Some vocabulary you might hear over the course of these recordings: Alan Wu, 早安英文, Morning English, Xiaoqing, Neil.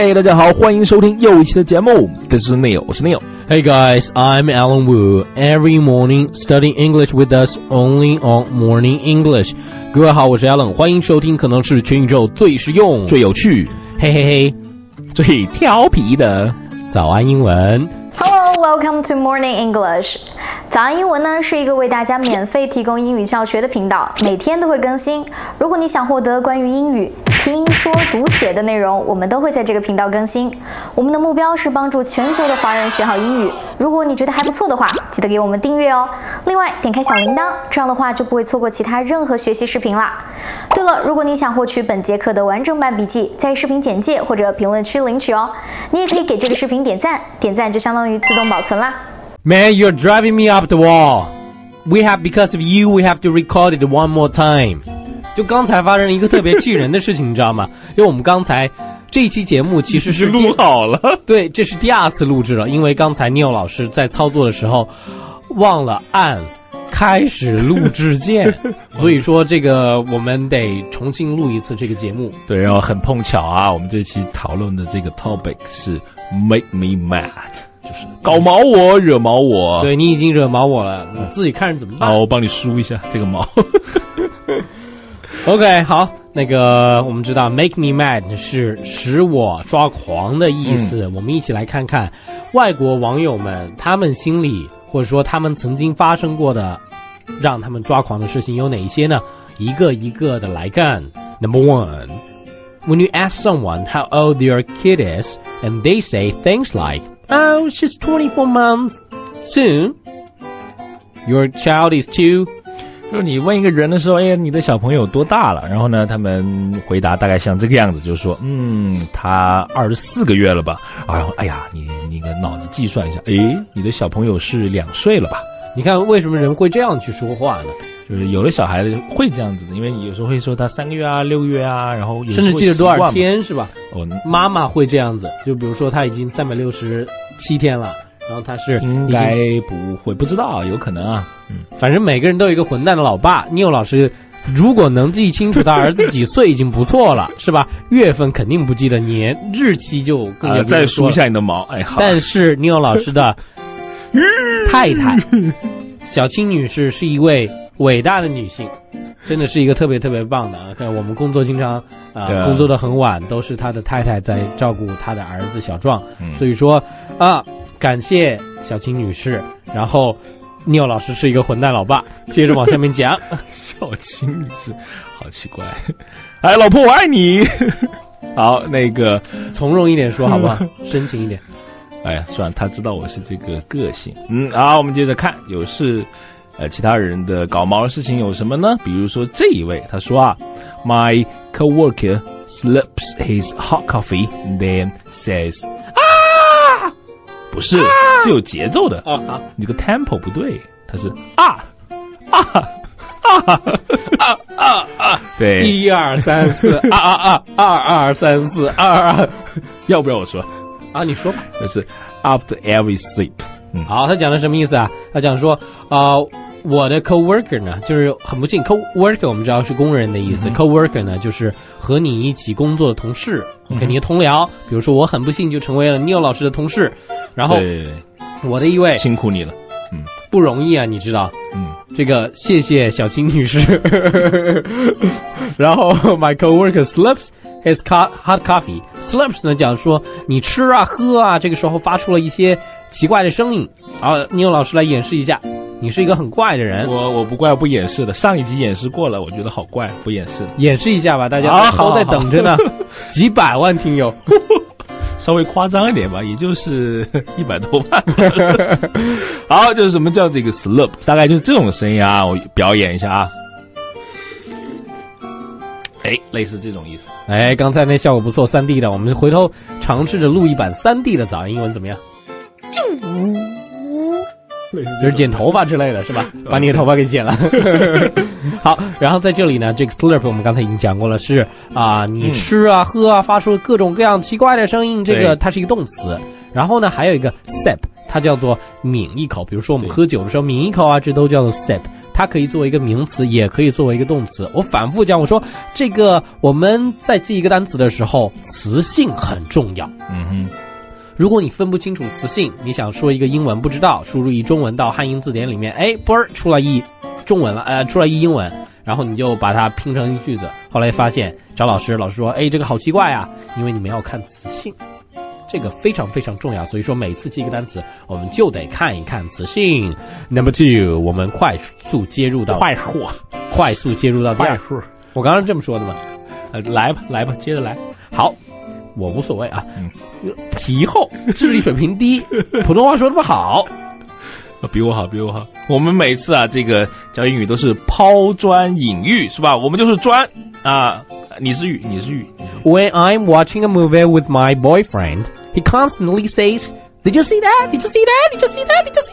Hey, 大家好，欢迎收听又一期的节目。This is Neil， 我是 Neil。Hey guys, I'm Alan Wu. Every morning, study English with us only on Morning English. 各位好，我是 Alan， 欢迎收听，可能是全宇宙最实用、最有趣、嘿嘿嘿、最调皮的早安英文。Hello, welcome to Morning English. 早安英文呢是一个为大家免费提供英语教学的频道，每天都会更新。如果你想获得关于英语听说读写的内容，我们都会在这个频道更新。我们的目标是帮助全球的华人学好英语。如果你觉得还不错的话，记得给我们订阅哦。另外，点开小铃铛，这样的话就不会错过其他任何学习视频啦。对了，如果你想获取本节课的完整版笔记，在视频简介或者评论区领取哦。你也可以给这个视频点赞，点赞就相当于自动保存啦。Man, you're driving me up the wall. Because of you, we have to record it one more time. 就刚才发生了一个特别气人的事情，你知道吗？因为我们刚才这一期节目其实是录好了，对，这是第二次录制了，因为刚才 Neil 老师在操作的时候忘了按开始录制键，所以说这个我们得重新录一次这个节目。对，然后很碰巧啊，我们这期讨论的这个 topic 是 Make Me Mad。就是搞毛我，惹毛我。对，你已经惹毛我了，你自己看着怎么办？好，我帮你梳一下这个毛。OK， 好，那个我们知道 make me mad 是使我抓狂的意思。我们一起来看看外国网友们他们心里或者说他们曾经发生过的让他们抓狂的事情有哪一些呢？一个一个的来看。Number one, when you ask someone how old their kid is, and they say things like.Oh, she's 24 months. Soon, your child is 2. 就是你问一个人的时候，哎，你的小朋友多大了？然后呢，他们回答大概像这个样子，就是说，他24个月了吧？然后，哎呀，你个脑子计算一下，哎，你的小朋友是2岁了吧？你看为什么人会这样去说话呢？就是有的小孩子会这样子的，因为有时候会说他3个月啊、6个月啊，然后甚至记得多少天是吧？哦，妈妈会这样子，就比如说他已经367天了，然后他是应该不会，不知道，有可能啊。反正每个人都有一个混蛋的老爸。Neil 老师如果能记清楚他儿子几岁已经不错了，是吧？月份肯定不记得，年日期就更加再梳一下你的毛，哎，好。但是 Neil 老师的太太小青女士是一位。伟大的女性，真的是一个特别特别棒的啊！看我们工作经常工作得很晚，都是她的太太在照顾她的儿子小壮，所以说啊，感谢小青女士。然后，Neil 老师是一个混蛋老爸。接着往下面讲，小青女士，好奇怪，哎，老婆我爱你。好，那个从容一点说好不好？深情一点。哎呀，算了，他知道我是这个个性。好，我们接着看，有事。其他人的搞毛的事情有什么呢？比如说这一位，他说啊 ，My coworker slips his hot coffee and then says 啊，不是，是有节奏的啊，你这个 tempo 不对，他是啊啊啊啊啊啊，对，1、2、3、4，2、2、3、4，2、2，要不要我说？啊，你说吧，就是 after every sip。好，他讲的什么意思啊？他讲说我的 coworker 呢，就是很不幸 ，coworker 我们知道是工人的意思、，coworker 呢就是和你一起工作的同事，你的同僚。比如说我很不幸就成为了 Neil 老师的同事，然后我的一位辛苦你了，不容易啊，你知道，这个谢谢小青女士。然后 my coworker slips his hot coffee slips 呢讲说你吃啊喝啊，这个时候发出了一些奇怪的声音。然后 Neil 老师来演示一下。你是一个很怪的人，我不怪，不掩饰的。上一集演示过了，我觉得好怪，不掩饰了。演示一下吧，大家都在等着呢，几百万听友，稍微夸张一点吧，也就是100多万。好，就是什么叫这个 slurp， 大概就是这种声音啊，我表演一下啊。哎，类似这种意思。哎，刚才那效果不错，3D 的，我们回头尝试着录一版3D 的早安英文怎么样？就是剪头发之类的是吧？把你的头发给剪了。好，然后在这里呢，这个 slurp 我们刚才已经讲过了，是啊，你吃啊喝啊发出各种各样奇怪的声音，这个它是一个动词。然后呢，还有一个 sip， 它叫做抿一口，比如说我们喝酒的时候抿一口啊，这都叫做 sip。它可以作为一个名词，也可以作为一个动词。我反复讲，我说这个我们在记一个单词的时候，词性很重要。嗯哼。 如果你分不清楚词性，你想说一个英文不知道，输入一中文到汉英字典里面，哎，啵儿出来一中文了，出来一英文，然后你就把它拼成一句子。后来发现找老师，老师说，哎，这个好奇怪啊，因为你们要看词性，这个非常非常重要。所以说每次记一个单词，我们就得看一看词性。Number 2， 我们快速接入到第二。我刚刚这么说的嘛，来吧，接着来。好。 我无所谓啊，皮厚，智力水平低，普通话说得不好，比我好。我们每次啊，这个教英语都是抛砖引玉，是吧？我们就是砖啊，你是玉。When I'm watching a movie with my boyfriend, he constantly says, "Did you see that? Did you see that? Did you see that? Did you see that?"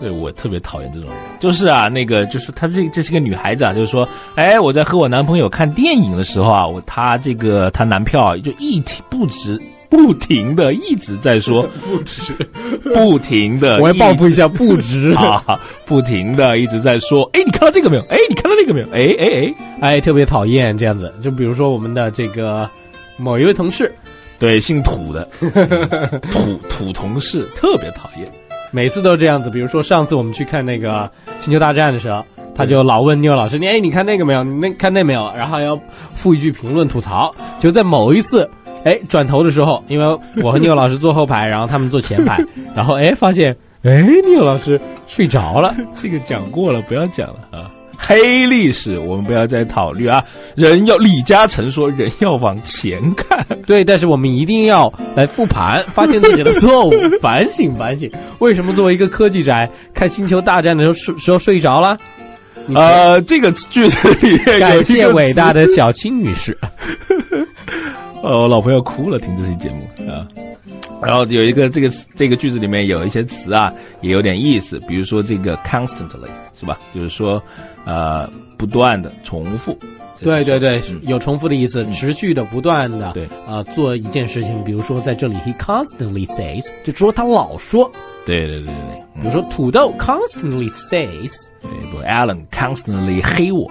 对，我特别讨厌这种人，就是啊，那个就是她这是个女孩子啊，就是说，哎，我在和我男朋友看电影的时候啊，她男票啊就不停的我要报复一下不值啊，不停的一直在说，哎，你看到这个没有？哎，你看到那个没有？哎，特别讨厌这样子。就比如说我们的这个某一位同事。 对，姓土的，土同事特别讨厌，每次都这样子。比如说上次我们去看那个《星球大战》的时候，他就老问Neil老师：“你看那个没有？你看那没有？”然后要附一句评论吐槽。就在某一次，哎，转头的时候，因为我和Neil老师坐后排，然后他们坐前排，然后哎发现，哎Neil老师睡着了。这个讲过了，不要讲了啊。 黑历史，我们不要再考虑啊！李嘉诚说，人要往前看。对，但是我们一定要来复盘，发现自己的错误，反省。为什么作为一个科技宅，看《星球大战》的时候睡着了？这个句子里面，感谢伟大的小青女士。我老婆要哭了，听这期节目啊。 然后有一个这个句子里面有一些词啊，也有点意思，比如说这个 constantly 是吧？就是说，不断的重复。对，有重复的意思，持续的、不断的。对，做一件事情，比如说在这里 he constantly says， 就说他老说。对。比如说土豆 constantly says， 对不 ？Alan constantly 黑我。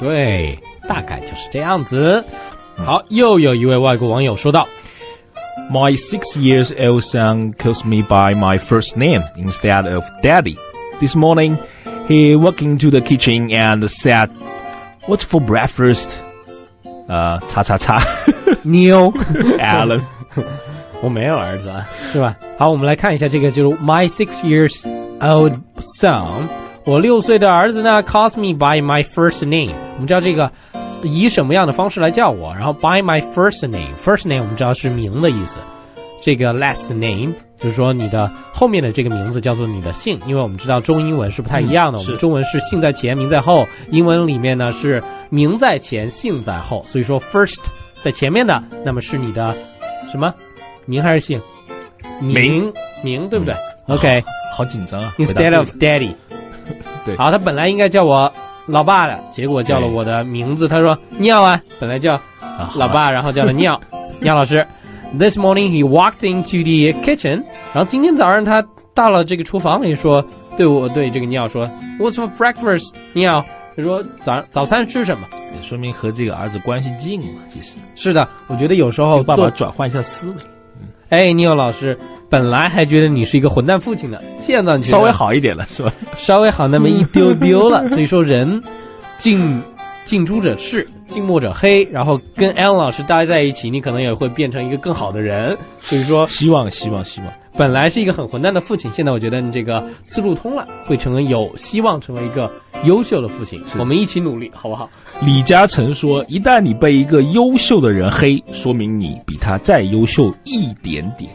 对，大概就是这样子。好，又有一位外国网友说到。 My 6-year-old son calls me by my first name instead of daddy. This morning, he walked into the kitchen and said, "What's for breakfast?" Neil, Alan. 我没有儿子啊，是吧？好，我们来看一下这个，就是 my 6-year-old son， 我6岁的儿子呢 calls me by my first name。我们知道这个。 以什么样的方式来叫我？然后 by my first name，first name 我们知道是名的意思，这个 last name 就是说你的后面的这个名字叫做你的姓，因为我们知道中英文是不太一样的，我们中文是姓在前名在后，英文里面呢是名在前姓在后，所以说 first 在前面的，那么是你的什么名还是姓？名对不对 ？OK， 好紧张啊 ！Instead of daddy， 对，好，他本来应该叫我。 老爸了，结果叫了我的名字。他说尿啊，本来叫老爸，然后叫了尿。尿老师 ，This morning he walked into the kitchen。然后今天早上他到了这个厨房里说，对这个尿说 ，What's for breakfast？ 尿，他说早餐吃什么？说明和这个儿子关系近嘛，其实是的。我觉得有时候爸爸转换一下思维。哎，尿老师。 本来还觉得你是一个混蛋父亲的，现在你稍微好一点了，是吧？稍微好那么一丢丢了。所以说人，近朱者赤，近墨者黑。然后跟 Alan 老师待在一起，你可能也会变成一个更好的人。所以说，希望。本来是一个很混蛋的父亲，现在我觉得你这个思路通了，会成为有希望成为一个优秀的父亲。我们一起努力，好不好？李嘉诚说：“一旦你被一个优秀的人黑，说明你比他再优秀一点点。”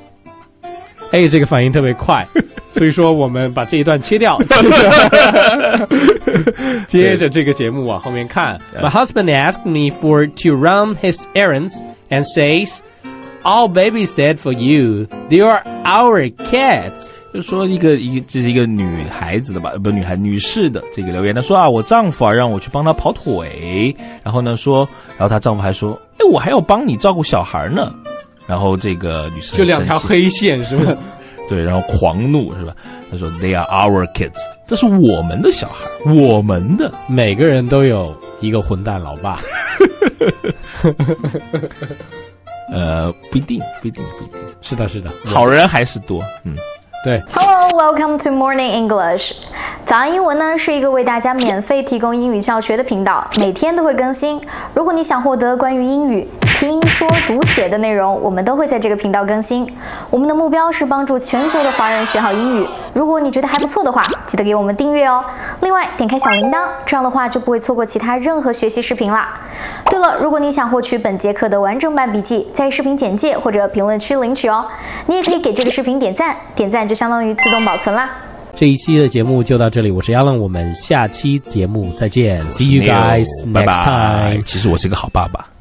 哎，这个反应特别快，所以说我们把这一段切掉。接着这个节目往后面看。My husband asked me to run his errands and says, "All baby said for you, they are our cats." 就说这是一个女孩子的吧，不，女士的这个留言，她说啊，我丈夫啊让我去帮她跑腿，然后呢说，然后她丈夫还说，哎，我还要帮你照顾小孩呢。 然后这个女生就2条黑线是吧？对，然后狂怒是吧？他说 They are our kids， 这是我们的小孩，我们的。每个人都有一个混蛋老爸。不一定。是的，好人还是多。嗯，对。Hello, welcome to Morning English。早安英文呢是一个为大家免费提供英语教学的频道，每天都会更新。如果你想获得关于英语听说读写的内容，我们都会在这个频道更新。我们的目标是帮助全球的华人学好英语。如果你觉得还不错的话，记得给我们订阅哦。另外，点开小铃铛，这样的话就不会错过其他任何学习视频啦。对了，如果你想获取本节课的完整版笔记，在视频简介或者评论区领取哦。你也可以给这个视频点赞，点赞就相当于自动保存啦。这一期的节目就到这里，我是 Alan， 我们下期节目再见。See you guys next time。其实我是个好爸爸。